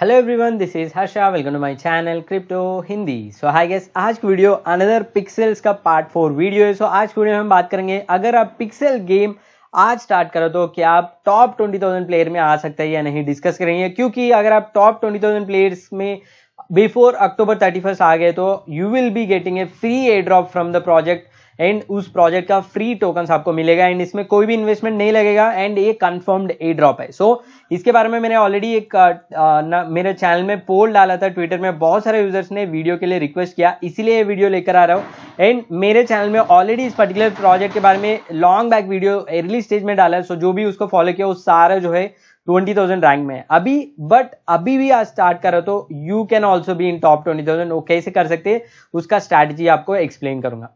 Hello everyone, this is Harsha. Welcome to my channel crypto Hindi. So hi guys, आज की video another Pixels का part 4 video है। So आज की वीडियो में हम बात करेंगे, अगर आप पिक्सेल गेम आज स्टार्ट करो तो क्या आप टॉप 20,000 प्लेयर में आ सकते हैं या नहीं, डिस्कस करेंगे। क्योंकि अगर आप टॉप 20,000 प्लेयर्स में बिफोर October 31st आ गए तो you will be getting a free air drop from the project and उस प्रोजेक्ट का फ्री टोकन आपको मिलेगा एंड इसमें कोई भी इन्वेस्टमेंट नहीं लगेगा एंड ये कंफर्म्ड ए ड्रॉप है। सो इसके बारे में मैंने ऑलरेडी एक मेरे चैनल में पोल डाला था ट्विटर में। बहुत सारे यूजर्स ने वीडियो के लिए रिक्वेस्ट किया, इसीलिए ये वीडियो लेकर आ रहा हूँ। एंड मेरे चैनल में ऑलरेडी इस पर्टिकुलर प्रोजेक्ट के बारे में long back video early stage में डाला है। सो जो भी उसको फॉलो किया वो सारा जो है 20,000 रैंक में अभी, बट अभी भी आज स्टार्ट करो तो you can also be in top 20,000। वो कैसे कर सकते हैं उसका स्ट्रैटेजी आपको एक्सप्लेन करूंगा।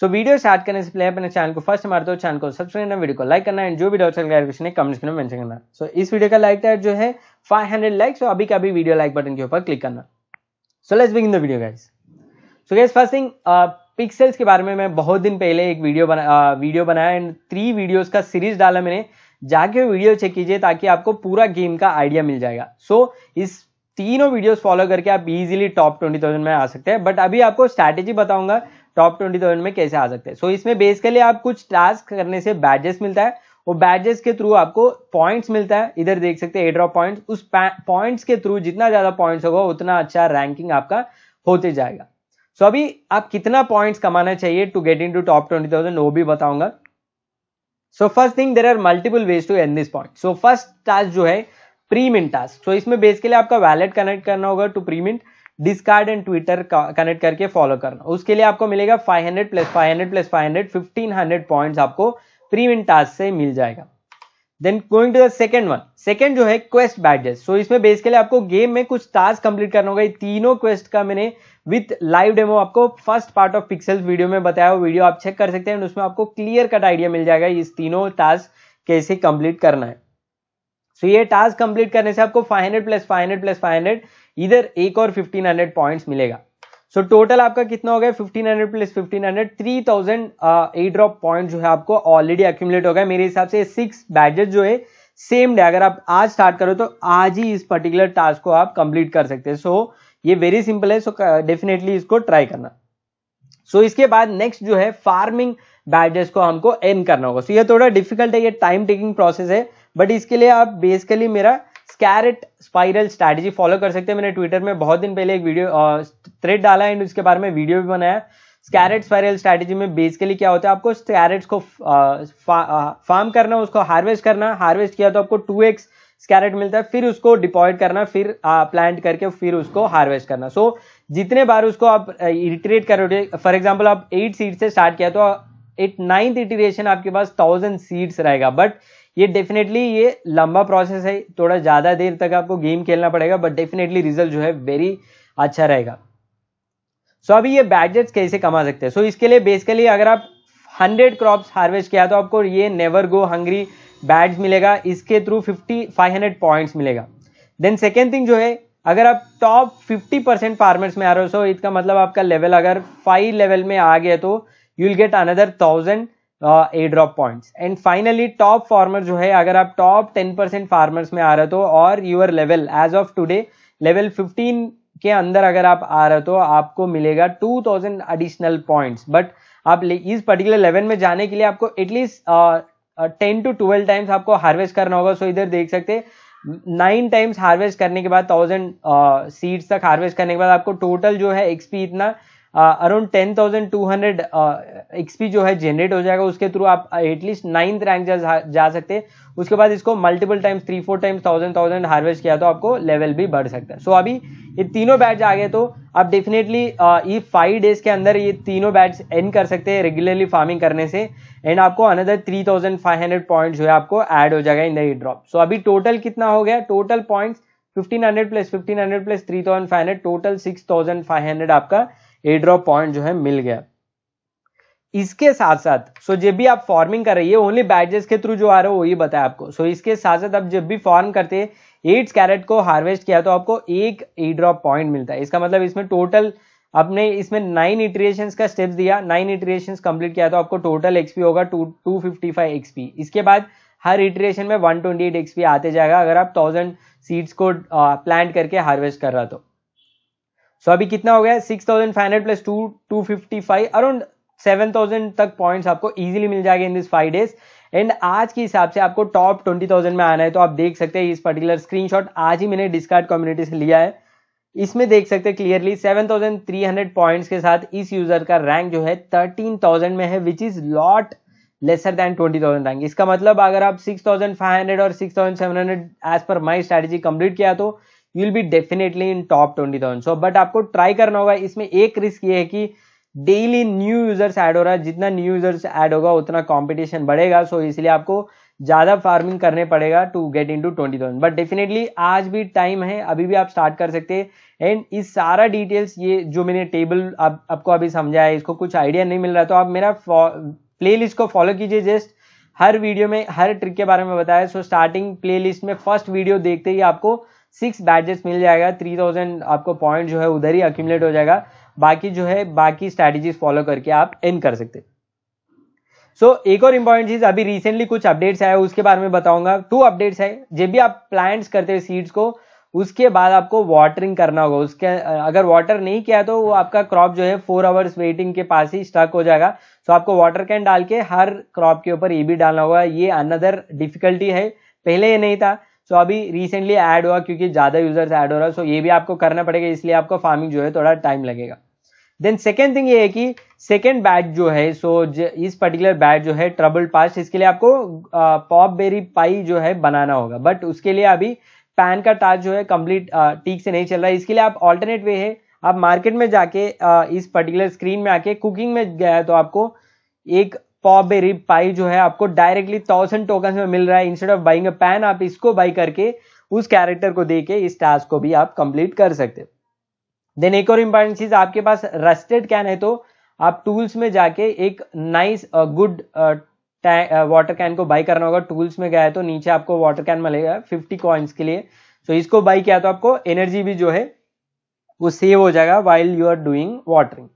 सो वीडियो स्टार्ट करने से पहले अपने चैनल को फर्स्ट हमारे तो चैनल को सब्सक्राइब करना, वीडियो को लाइक करना एंड जो भी डाउट क्लैरिफिकेशन है कमेंट्स में मेंशन करना। सो इस वीडियो का लाइक टाइट जो है 500 लाइक, सो अभी का भी वीडियो लाइक बटन के ऊपर क्लिक करना। So let's begin the video guys. So guys, first thing, pixels के बारे में मैं बहुत दिन पहले एक वीडियो बनाया एंड 3 वीडियोज का सीरीज डाला मैंने, जाके वीडियो चेक कीजिए ताकि आपको पूरा गेम का आइडिया मिल जाएगा। सो इस तीनों वीडियोस फॉलो करके आप इजीली टॉप 20,000 में आ सकते हैं। बट अभी आपको स्ट्रैटेजी बताऊंगा टॉप 20,000 में कैसे आ सकते हैं। सो इसमें बेसिकली आप कुछ टास्क करने से बैजेस मिलता है, वो बैजेस के थ्रू आपको पॉइंट्स मिलता है। इधर देख सकते हैं एड्रॉप पॉइंट्स, उस पॉइंट्स के थ्रू जितना ज्यादा पॉइंट्स होगा उतना अच्छा रैंकिंग आपका होते जाएगा। सो अभी आप कितना पॉइंट्स कमाना चाहिए to get in to top 20,000 वो भी बताऊंगा। So first thing, there are multiple ways to and this point. So first task जो है प्रीमिंट टास्क। सो इसमें बेसिकली आपका वैलेट कनेक्ट करना होगा to Premint, Discord and Twitter connect करके फॉलो करना। उसके लिए आपको मिलेगा 500 प्लस 500 प्लस 500 1500 पॉइंट्स आपको प्रीमिंट टास्क से मिल जाएगा। Then going to the second one, second जो है क्वेस्ट बैजेस। सो इसमें बेसिकली आपको गेम में कुछ टास्क कंप्लीट करना होगा। ये तीनों क्वेस्ट का मैंने विथ लाइव डेमो आपको first part of pixels video में बताया, वो वीडियो आप चेक कर सकते हैं। उसमें आपको क्लियर कट आइडिया मिल जाएगा इस तीनों टास्क कैसे कंप्लीट करना है। सो ये टास्क कंप्लीट करने से आपको 500 प्लस 500 प्लस 500 इधर एक और 1500 पॉइंट्स मिलेगा। सो टोटल आपका कितना हो गया, 1500 प्लस 1500 3000 ए ड्रॉप पॉइंट जो है आपको ऑलरेडी एक्यूमुलेट हो गया। मेरे हिसाब से 6 बैजेस जो है सेम डे अगर आप आज स्टार्ट करो तो आज ही इस पर्टिकुलर टास्क को आप कंप्लीट कर सकते हैं। सो ये वेरी सिंपल है, सो डेफिनेटली इसको ट्राई करना। सो इसके बाद नेक्स्ट जो है फार्मिंग बैजेस को हमको अर्न करना होगा। सो ये थोड़ा डिफिकल्ट है, ये टाइम टेकिंग प्रोसेस है, बट इसके लिए आप बेसिकली मेरा स्कैरेट स्पाइरल स्ट्रैटेजी फॉलो कर सकते हैं। मैंने ट्विटर में बहुत दिन पहले एक वीडियो थ्रेड डाला एंड उसके बारे में वीडियो भी बनाया। स्कैरेट स्पाइरल स्ट्रैटेजी में बेसिकली क्या होता है, आपको स्कैरेट्स को फार्म करना, उसको हार्वेस्ट करना। हार्वेस्ट किया तो आपको 2x स्कैरेट मिलता है, फिर उसको डिपॉइट करना, फिर प्लांट करके फिर उसको हार्वेस्ट करना। सो जितने बार उसको आप इटरेट करोगे, फॉर एग्जाम्पल आप 8 सीड से स्टार्ट किया तो 9th इटरेशन आपके पास 1000 सीड्स रहेगा। बट ये डेफिनेटली ये लंबा प्रोसेस है, थोड़ा ज्यादा देर तक आपको गेम खेलना पड़ेगा, बट डेफिनेटली रिजल्ट जो है वेरी अच्छा रहेगा। सो अभी ये बैजेस कैसे कमा सकते हैं। सो इसके लिए बेसिकली अगर आप 100 क्रॉप्स हार्वेस्ट किया तो आपको ये नेवर गो हंग्री बैड्स मिलेगा, इसके थ्रू 500 पॉइंट्स मिलेगा। देन सेकेंड थिंग जो है, अगर आप टॉप 50% फार्मर्स में आ रहे हो, सो इसका मतलब आपका लेवल अगर 5 लेवल में आ गया तो you will get another 1000 airdrop points. And finally top farmer जो है, अगर आप टॉप 10% फार्मर्स में आ रहे हो और your level as of today level 15 के अंदर अगर आप आ रहे हो तो आपको मिलेगा 2000 एडिशनल पॉइंट्स। बट आप इस पर्टिकुलर लेवल में जाने के लिए आपको एटलीस्ट 10 to 12 टाइम्स आपको हार्वेस्ट करना होगा। सो इधर देख सकते हैं 9 टाइम्स हार्वेस्ट करने के बाद 1000 सीड्स तक हार्वेस्ट करने के बाद आपको टोटल जो है एक्सपी इतना अराउंड 10,200 एक्सपी जो है जनरेट हो जाएगा। उसके थ्रू आप एटलीस्ट 9th रैंक जा सकते हैं। उसके बाद इसको मल्टीपल टाइम्स 3-4 टाइम्स 1000 हार्वेस्ट किया तो आपको लेवल भी बढ़ सकता है। सो अभी ये तीनों बैच आ गए तो आप डेफिनेटली ये 5 डेज के अंदर ये तीनों बैच एंड कर सकते हैं रेगुलरली फार्मिंग करने से एंड आपको अनदर 3500 पॉइंट जो है आपको एड हो जाएगा इन द ड्रॉप। सो अभी टोटल कितना हो गया, total points 1500 plus 1500 plus 3500 total 6500 आपका ए ड्रॉप पॉइंट जो है मिल गया। इसके साथ साथ सो जब भी आप फार्मिंग कर रही है, ओनली बैजेस के थ्रू जो आ रहे हो वही बताया आपको। सो इसके साथ साथ आप जब भी फार्म करते हैं 8 स्कैरेट को हार्वेस्ट किया तो आपको 1 ए ड्रॉप पॉइंट मिलता है। इसका मतलब इसमें टोटल आपने इसमें 9 इटरेशंस का स्टेप्स दिया, 9 इटरेशंस कंप्लीट किया तो आपको टोटल एक्सपी होगा 255 एक्सपी। इसके बाद हर इटरेशन में 128 एक्सपी आते जाएगा अगर आप 1000 सीड्स को प्लांट करके हार्वेस्ट कर रहा था। सो अभी कितना हो गया 6500 प्लस 255 अराउंड 7000 तक पॉइंट्स आपको इजीली मिल जाएंगे इन दिस 5 डेज। एंड आज के हिसाब से आपको टॉप 20,000 में आना है, तो आप देख सकते हैं इस पर्टिकुलर स्क्रीनशॉट आज ही मैंने डिस्कार्ड कम्युनिटी से लिया है। इसमें देख सकते हैं क्लियरली 7,300 पॉइंट्स के साथ इस यूजर का रैंक जो है 13,000 में है, which is lot lesser than 20,000 rank. इसका मतलब अगर आप 6,500 और 6,700 as per my strategy complete किया तो you will be definitely in top 20,000। So but आपको ट्राई करना होगा। इसमें एक रिस्क ये है कि डेली न्यू यूजर्स ऐड हो रहा है, जितना न्यू यूजर्स ऐड होगा उतना कंपटीशन बढ़ेगा। सो इसलिए आपको ज्यादा फार्मिंग करने पड़ेगा to get into 20,000। But definitely आज भी टाइम है, अभी भी आप स्टार्ट कर सकते हैं। एंड इस सारा डिटेल्स ये जो मैंने टेबल आपको अभी समझाया है, इसको कुछ आइडिया नहीं मिल रहा तो आप मेरा प्लेलिस्ट को फॉलो कीजिए। जस्ट हर वीडियो में हर ट्रिक के बारे में बताया। सो स्टार्टिंग प्लेलिस्ट में फर्स्ट वीडियो देखते ही आपको 6 बैजेस मिल जाएगा, 3,000 आपको पॉइंट जो है उधर ही अक्यूमुलेट हो जाएगा। बाकी जो है बाकी स्ट्रैटेजीज फॉलो करके आप एन कर सकते हैं। सो एक और इंपॉर्टेंट चीज, अभी रिसेंटली कुछ अपडेट्स आए उसके बारे में बताऊंगा। 2 अपडेट्स है। जब भी आप प्लांट्स करते हैं सीड्स को, उसके बाद आपको वाटरिंग करना होगा। उसके अगर वाटर नहीं किया तो वो आपका क्रॉप जो है 4 आवर्स वेटिंग के पास ही स्टक हो जाएगा। सो आपको वाटर कैन डाल के हर क्रॉप के ऊपर ये भी डालना होगा। ये अनदर डिफिकल्टी है, पहले ये नहीं था। सो अभी रिसेंटली ऐड हुआ क्योंकि ज्यादा यूजर्स ऐड हो रहा है। सो ये भी आपको करना पड़ेगा, इसलिए आपको फार्मिंग जो है थोड़ा टाइम लगेगा। देन सेकेंड थिंग ये है कि सेकेंड बैच जो है, सो इस पर्टिकुलर बैच जो है ट्रबल पास्ट, इसके लिए आपको पॉपबेरी पाई जो है बनाना होगा। बट उसके लिए अभी पैन का टास्क जो है कंप्लीट ठीक से नहीं चल रहा है। इसके लिए आप ऑल्टरनेट वे है, आप मार्केट में जाके इस पर्टिकुलर स्क्रीन में आके कुकिंग में गया तो आपको एक पॉपबेरी पाई जो है आपको डायरेक्टली 1000 टोकन में मिल रहा है। Instead of buying a pan आप इसको बाई करके उस कैरेक्टर को देके इस टास्क को भी आप कंप्लीट कर सकते हो। देन एक और इम्पॉर्टेंट चीज, आपके पास रस्टेड कैन है तो आप टूल्स में जाके एक नाइस गुड वाटर कैन को बाय करना होगा। टूल्स में गया है तो नीचे आपको वाटर कैन मिलेगा 50 कॉइन्स के लिए। सो इसको बाय किया तो आपको एनर्जी भी जो है वो सेव हो जाएगा while you are doing watering.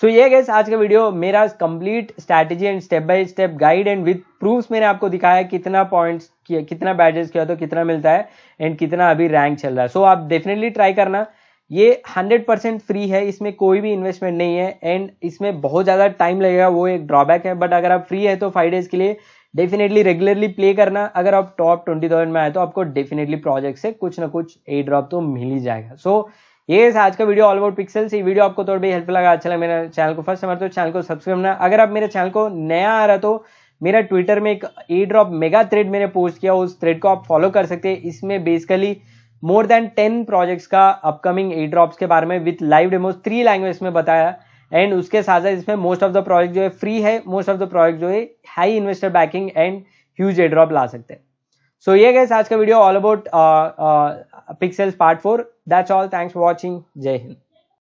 So ये गाइस आज का वीडियो मेरा complete strategy and step by step guide and with proofs मैंने आपको दिखाया कितना पॉइंट्स कितना बैजेस किया तो कितना मिलता है एंड कितना अभी रैंक चल रहा है। सो आप डेफिनेटली ट्राई करना। ये 100% फ्री है, इसमें कोई भी इन्वेस्टमेंट नहीं है एंड इसमें बहुत ज़्यादा टाइम लगेगा, वो एक ड्रॉबैक है। बट अगर आप फ्री है तो 5 डेज के लिए डेफिनेटली रेगुलरली प्ले करना। अगर आप टॉप 20,000 में आए तो आपको डेफिनेटली प्रोजेक्ट से कुछ ना कुछ ए ड्रॉप तो मिल ही जाएगा। सो ये आज का वीडियो ऑल अबाउट पिक्सेल्स। ये वीडियो आपको थोड़ा भी हेल्पफुल लगा, अच्छा लगा, मेरा चैनल को फर्स्ट टाइम तो चैनल को सब्सक्राइब करना। अगर आप मेरे चैनल को नया आ रहा तो मेरा ट्विटर में एक ए ड्रॉप मेगा थ्रेड मैंने पोस्ट किया, उस थ्रेड को आप फॉलो कर सकते हैं। इसमें बेसिकली मोर देन 10 प्रोजेक्ट्स का अपकमिंग ए ड्रॉप्स के बारे में विथ लाइव डेमोज 3 लैंग्वेज में बताया। एंड उसके साथ साथ इसमें मोस्ट ऑफ द प्रोजेक्ट जो है फ्री है, मोस्ट ऑफ द प्रोजेक्ट जो है high investor backing and huge airdrop ला सकते हैं। सो ये गाइस आज का video all about pixels part 4। That's all, thanks for watching, जय हिंद।